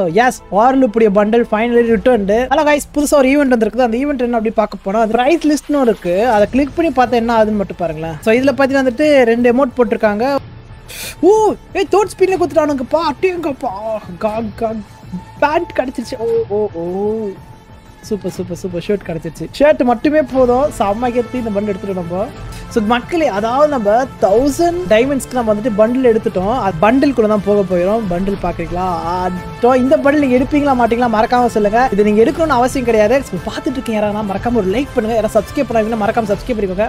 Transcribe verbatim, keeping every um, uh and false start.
So yes, Warloop bundle finally returned. Hello guys, put our event under the event and we price list no click the So this is remote put Ooh, hey, third spin Oh, oh, oh. Super, super, super shirt. Shirt mattume podum samma ketti the bundle eduthrom namba. So makkale adha namba one thousand diamonds ku nam vandu bundle eduthtom. Ad bundle ku nam poga poirom. Bundle paakrikla. Adho indha bundle neenga edupingala maatingala marakama solunga. Idu neenga edukonu avasiyam kedaiyadhu. So paathittu irukkinga yara na marakama or like pannunga, yara subscribe pannunga, marakama subscribe pannunga.